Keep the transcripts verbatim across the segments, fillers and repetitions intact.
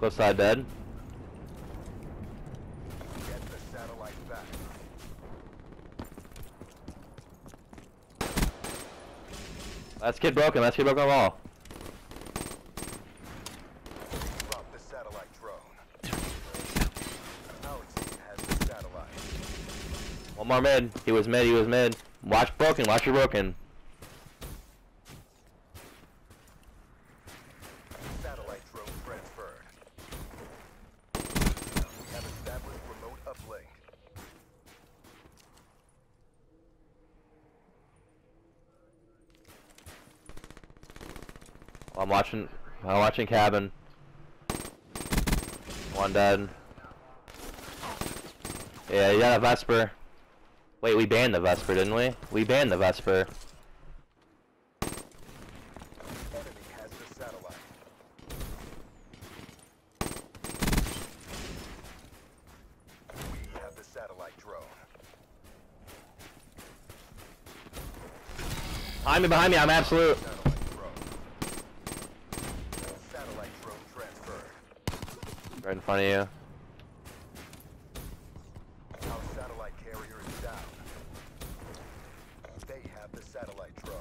Close side dead. Get the satellite back. Last kid broken, last kid broken on the wall. Drop the satellite drone. Our team has the satellite. One more mid. He was mid, he was mid. Watch broken, watch your broken. Satellite drone transferred. We have established remote uplink. I'm watching. I'm watching cabin. One dead. Yeah, you got a Vesper. Wait, we banned the Vesper, didn't we? We banned the Vesper. Enemy has the satellite. We have the satellite drone. Behind me, behind me, I'm absolute. Satellite drone transferred. Right in front of you. Satellite drone.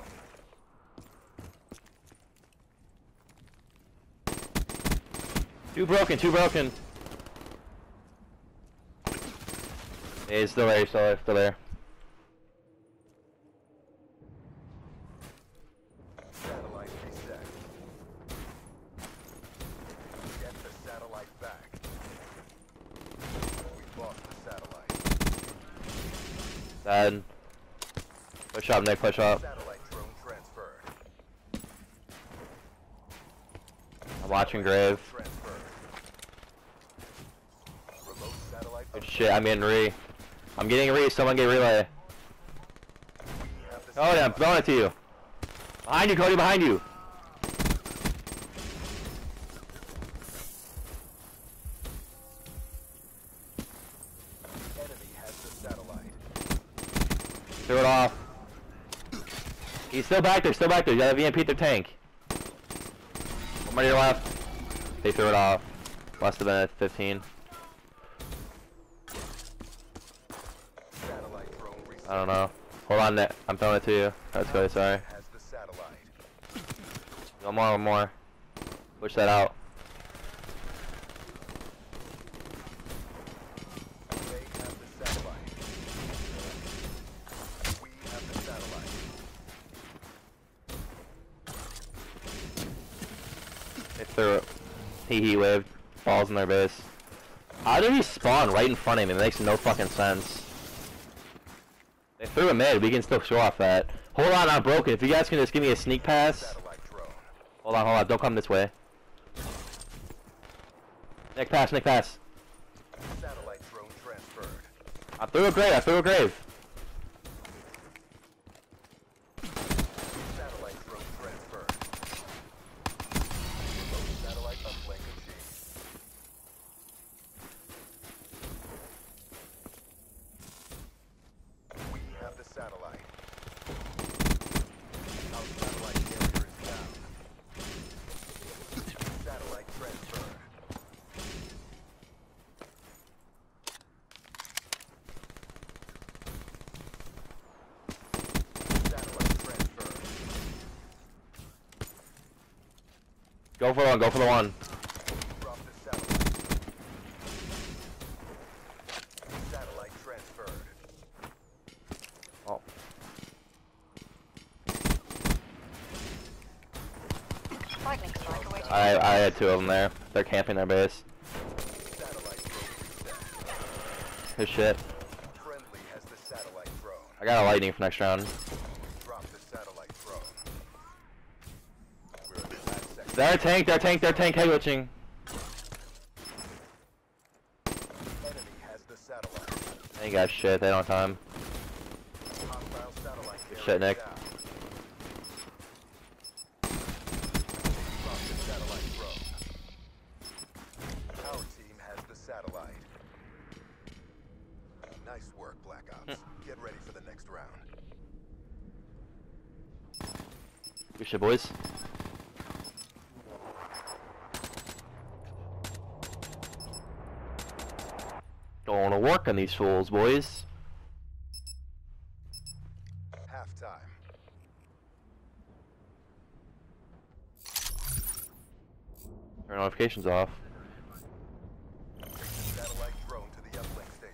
Two broken, two broken. Hey, it's still there, still there, still there. Satellite reset. Get the satellite back. We've lost the satellite. Dad. Push up, Nick, push up. Satellite drone transferred. I'm watching Graves. Remote satellite. Good shit, I'm getting re. I'm getting re, someone get relay. Cody, I'm throwing it to you. Behind you, Cody, behind you. Enemy has the satellite. Threw it off. He's still back there, still back there. You gotta V M P their tank. One more to your left. They threw it off. Must have been at fifteen. I don't know. Hold on, Nick. I'm throwing it to you. That's good, sorry. One more, one more. Push that out. He he waved. Falls in their base. How did he spawn right in front of him? It makes no fucking sense. They threw a mid. We can still show off that. Hold on, I'm broken. If you guys can just give me a sneak pass. Hold on, hold on. Don't come this way. Nick pass, Nick pass. Satellite drone transferred. I threw a grave. I threw a grave. Satellite. Our satellite carrier is down. Satellite transfer. Satellite transfer. Go for the one, go for the one. Drop the satellite. Satellite transferred. Oh. I I had two of them there. They're camping their base. Good shit. Friendly has the satellite drone. I got a lightning for next round. Drop the satellite drone. We're in the last second. Their tank, their tank, their tank, head glitching. Enemy has the satellite. They ain't got shit, they don't have time. Shit, Nick. Our team has the satellite. Nice work, Black Ops. Get ready for the next round. Good shit, boys. work on these fools, boys. Half time. Turn notifications off. Satellite drone to the uplink station.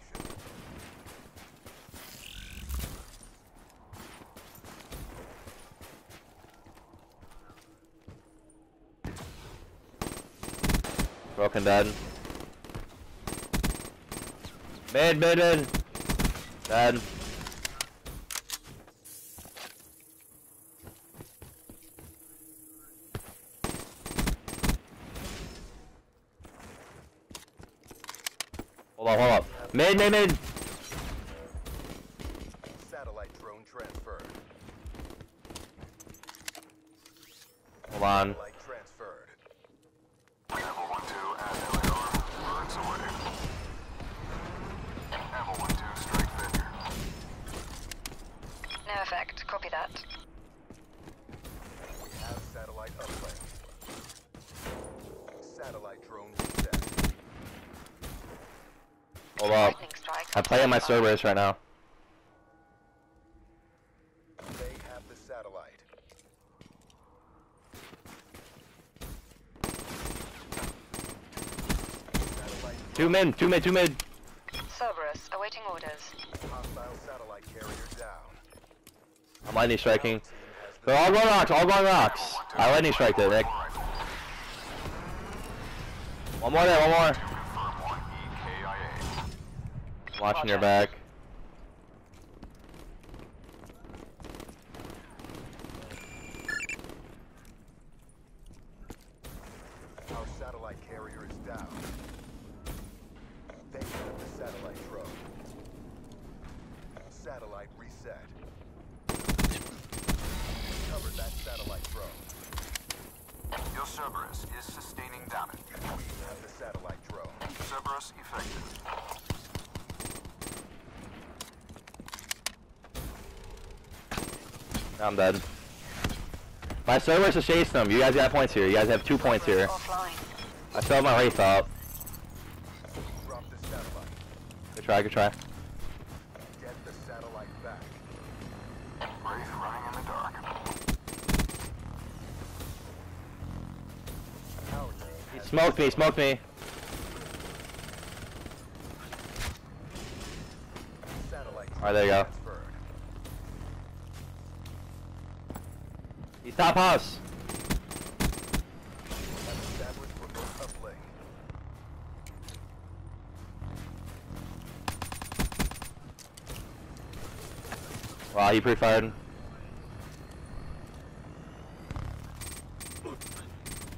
Broken dead. Mid, mid, mid. Dead. Hold on, hold on. Mid, mid, mid. Satellite drone transfer. Hold on. Satellite transferred. No effect, copy that. We have satellite uplink. Satellite drone set. Hold up. I play on my Cerberus right now. They have the satellite. Satellite two mid, two mid, two mid. Cerberus, awaiting orders. Hostile satellite carrier down. I'm lightning striking. They're all going rocks, all going rocks. I lightning strike there, Nick. One more there, one more. I'm watching your back. Our satellite carrier is down. They have the satellite drone. Satellite reset. Covered that satellite drone. Your Cerberus is sustaining damage. We have the satellite drone. Cerberus effective. I'm dead. My Cerberus is chasing them. You guys got points here. You guys have two points here. I still have my race out. Drop the satellite. Good try, good try. Get the satellite back. Wraith running in the dark. He smoked me, smoked me. Alright, there you go. He's top house. Wow, he pre-fired.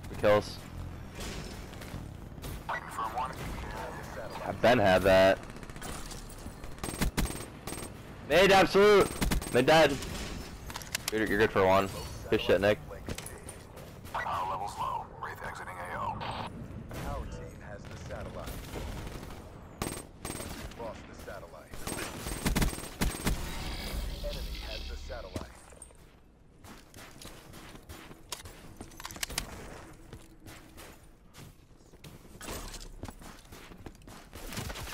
The kills. I Ben had that. Mid absolute! Mid dead. You're, you're good for one. Good shit, Nick. Power level's low. Wraith exiting A O. Our team has the satellite. Lost the satellite. Enemy has the satellite.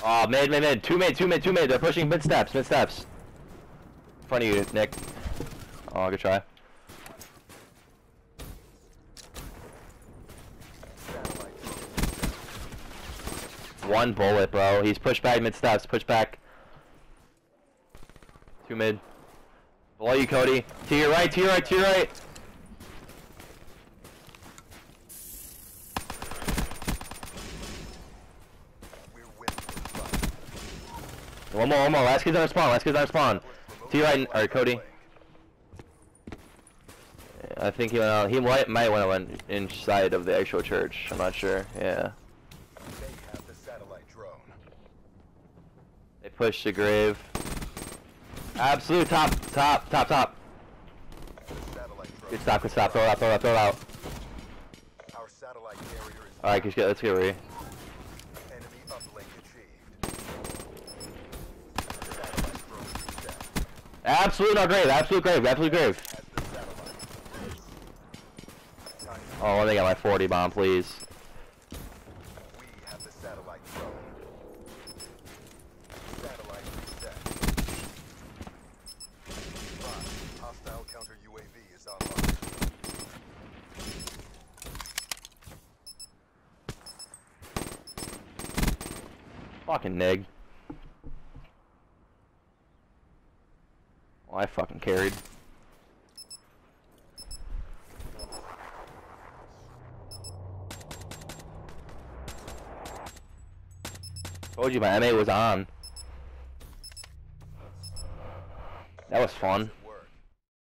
Oh, mid, mid, mid. Two mid, two mid, two mid. They're pushing mid steps, mid steps. In front of you, Nick. Oh, good try. One bullet, bro. He's pushed back mid steps. Push back. Two mid. Below you, Cody. To your right, to your right, to your right. We're with one more, one more. Last kid's on spawn. Last kid's on spawn. To your right, or Cody. I think he went out. He might might want to went inside of the actual church. I'm not sure. Yeah. They have the satellite drone. They pushed the grave. Absolute top, top, top, top. Good stop, good stop. Throw it out, throw it out, throw it out. Our satellite carrier is. All right, let's get, let's get ready. Enemy uplink achieved. Absolute no grave, absolute grave, absolute grave. Oh, let me get my forty bomb, please. We have the satellite drone. Fucking neg. Well, I fucking carried. Told you my M A was on. That was fun.